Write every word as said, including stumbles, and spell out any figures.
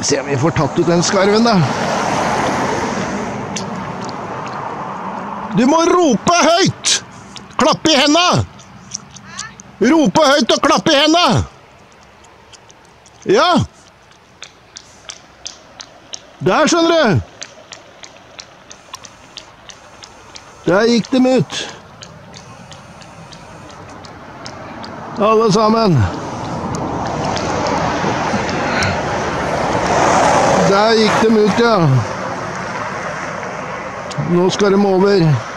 Se om vi får tatt ut den skarven da. Du må rope høyt! Klapp i hendene! Rope høyt og klapp i hendene! Ja! Der skjønner du! Der gikk dem ut. Alle sammen. Der gikk dem ut, ja. Nå skal de over.